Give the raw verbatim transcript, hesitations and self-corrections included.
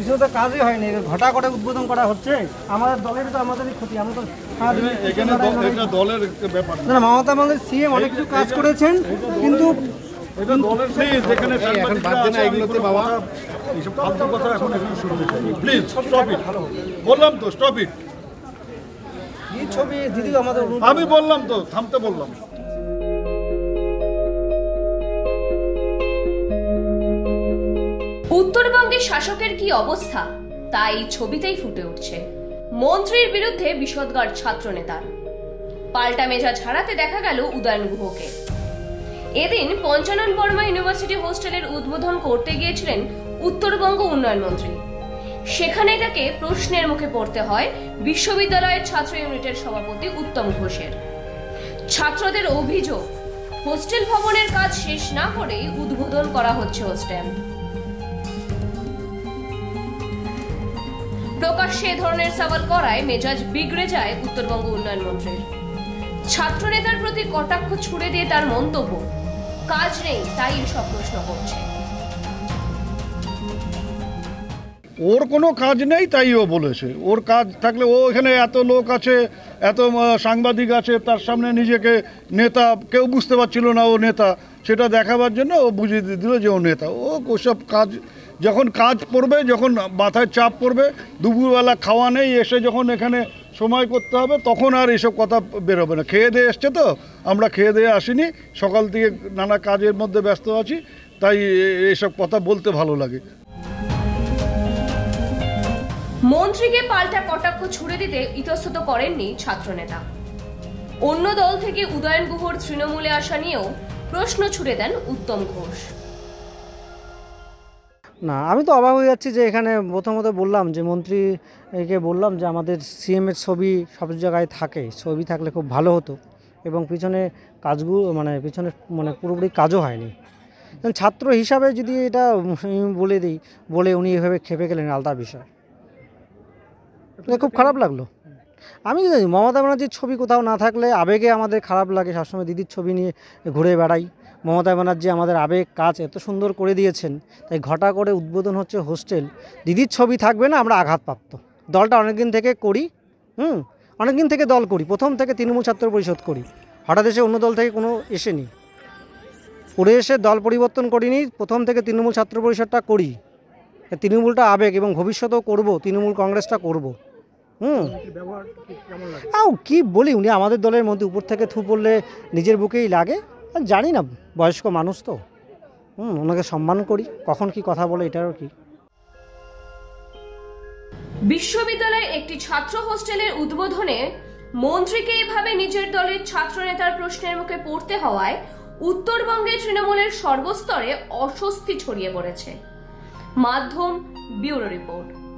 কিছু তো কাজই হয়নি, ঘটা ঘটা উদ্বোধন করা হচ্ছে। আমাদের দলের তো আমাদেরই ক্ষতি, আমরা তো এখানে একটা দলের ব্যাপার না। মমতা বন্দ্যোপাধ্যায় সিএম অনেক কিছু কাজ করেছেন, কিন্তু এটা দলের সেই যেখানে এখন বাদ দেন এগুলোতে বাবা এইসব ফালতু কথা এখন একটু শুরু করতে হবে। প্লিজ স্টপ ইট, বললাম তো স্টপ ইট। এই ছবি দিদি আমাদের আমি বললাম তো থামতে বললাম। उत्तरबंगे शासकेर की अवस्था ताई छबितेई फुटे उठछे। मंत्रीर बिरुद्धे विषदगार छात्र नेतार पाल्टा मेजा छाड़ाते देखा गेल उदयन गुहके। एदिन पंचानन बर्मा यूनिवर्सिटी होस्टेलेर उद्बोधन करते गियेछिलेन उत्तरबंग उन्नयन मंत्री। सेखाने ताके प्रश्नेर मुखे पड़ते हय विश्वविद्यालयेर छात्र इउनिटेर सभापति उत्तम घोषेर। छात्रदेर अभियोग होस्टेल भवनेर काज शेष ना करेई उद्बोधन करा हच्छे होस्टेल। प्रकाश्य धरनेर सवाल कराय मेजाज बिगड़े जाए उत्तरबंग उन्नयन मंत्रीर। छात्र नेतार प्रति कटाक्ष छुड़े दिए तार मंतव्य काज नेई ताई सब प्रश्न करछे। ओर कोनो काज नेई ताई ओ बोलेछे। ओर काज थाकले ओ एखाने एतो लोक आछे, एतो सांबादिक आछे, तार सामने निजेके नेता केउ बुझते पारछिलो ना ओ नेता, सेटा देखाबार जोन्नो ओ बुझिए दिलो जे ओ नेता। ओ ओसब काज যখন কাজ পড়বে, যখন মাথায় চাপ পড়বে, দুপুরবেলা খাওয়া নেই, এসে যখন এখানে সময় করতে হবে, তখন আর এসব কথা বেরোবে না। খেয়ে দিয়ে এসছে তো, আমরা খেয়ে দিয়ে আসিনি, সকাল থেকে নানা কাজের মধ্যে ব্যস্ত আছি, তাই এসব কথা বলতে ভালো লাগে। মন্ত্রীকে পাল্টা কটাক্ষ ছুড়ে দিতে ইতস্তত করেননি ছাত্রনেতা। অন্য দল থেকে উদয়ন গুহর তৃণমূলে আসা নিয়েও প্রশ্ন ছুড়ে দেন উত্তম ঘোষ। না, আমি তো অবাক হয়ে যাচ্ছি যে এখানে প্রথমত বললাম যে মন্ত্রীকে বললাম যে আমাদের সিএমের ছবি সব জায়গায় থাকে, ছবি থাকলে খুব ভালো হতো, এবং পিছনে কাজগুলো মানে পিছনে মানে পুরোপুরি কাজও হয়নি। ছাত্র হিসাবে যদি এটা বলে দিই বলে উনি এভাবে খেপে গেলেন আলাদা বিষয়, খুব খারাপ লাগলো। আমি জানি মমতা ব্যানার্জির ছবি কোথাও না থাকলে আবেগে আমাদের খারাপ লাগে, সবসময় দিদির ছবি নিয়ে ঘুরে বেড়াই। মমতা ব্যানার্জি আমাদের আবেগ কাজ এত সুন্দর করে দিয়েছেন, তাই ঘটা করে উদ্বোধন হচ্ছে হোস্টেল। দিদির ছবি থাকবে না, আমরা আঘাতপ্রাপ্ত। দলটা অনেকদিন থেকে করি, হুম অনেকদিন থেকে দল করি, প্রথম থেকে তৃণমূল ছাত্র পরিষদ করি, হঠাৎ এসে অন্য দল থেকে কোনো এসেনি, করে এসে দল পরিবর্তন করিনি, প্রথম থেকে তৃণমূল ছাত্র পরিষদটা করি। তৃণমূলটা আবেগ, এবং ভবিষ্যতেও করব, তৃণমূল কংগ্রেসটা করব। হুম আও কি বলি, উনি আমাদের দলের মধ্যে উপর থেকে থু পড়লে নিজের বুকেই লাগে। জানি না, বয়স্ক মানুষ তো, হুম ওনাকে সম্মান করি, কখন কি কথা বলে এটারও কি। বিশ্ববিদ্যালয়ের একটি ছাত্র হোস্টেলের উদ্বোধনে মন্ত্রীকে এইভাবে নিজের দলের ছাত্র নেতার প্রশ্নের মুখে পড়তে হওয়ায় উত্তরবঙ্গে তৃণমূলের সর্বস্তরে অস্বস্তি ছড়িয়ে পড়েছে। মাধ্যম ব্যুরো রিপোর্ট।